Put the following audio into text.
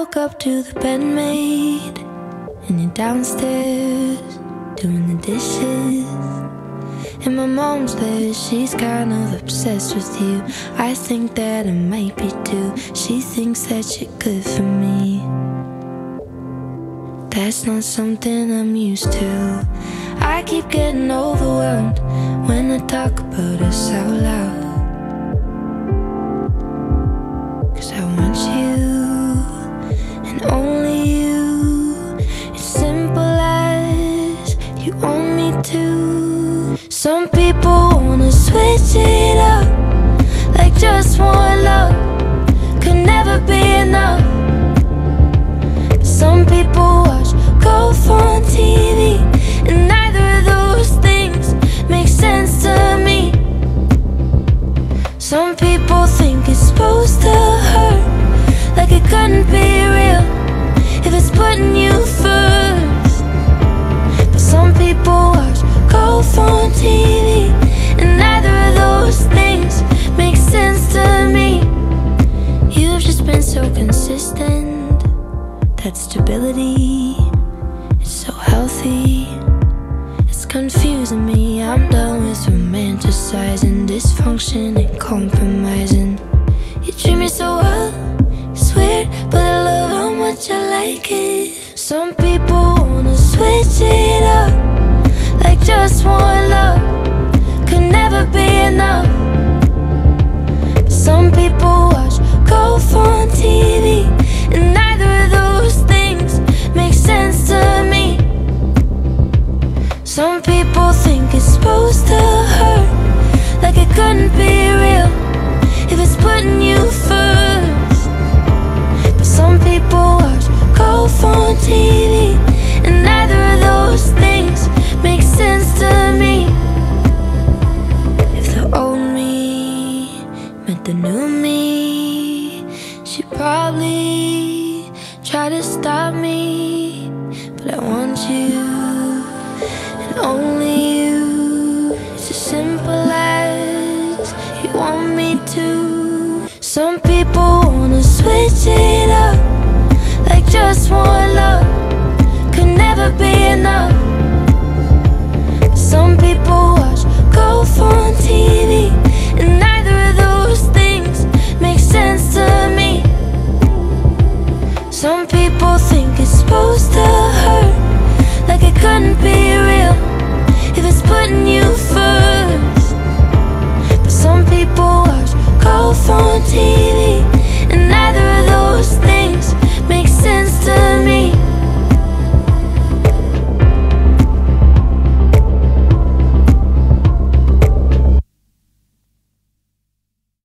woke up to the bedmaid, and you're downstairs doing the dishes. And my mom's there, she's kind of obsessed with you. I think that I might be too. She thinks that you're good for me. That's not something I'm used to. I keep getting overwhelmed when I talk about us out loud. Some people wanna switch it up, like just one love could never be enough. Some people watch golf on TV, and neither of those things make sense to me. Some people think it's supposed to hurt, like it couldn't be real if it's putting you first. But some people watch golf on TV, and neither of those things make sense to me. You've just been so consistent. That stability, it's so healthy. It's confusing me. I'm done with romanticizing, dysfunction and compromising. You treat me so well, it's weird, but I love how much I like it. Some people wanna switch it up, like just one love could never be enough. Some people watch golf on TV, and neither of those things make sense to me. Some people think it's supposed to hurt, like it couldn't be real if it's putting you first. But some people watch golf on TV, and neither of those things makes sense to me. If the old me met the new me, she'd probably try to stop me. But I want you, and only you. It's as simple as you want me to. Some people wanna switch it up, like just one love could never be enough. Some people watch golf on TV, and neither of those things make sense to me. Some people think it's supposed to hurt, like it couldn't be real if it's putting you first. But some people watch golf on TV.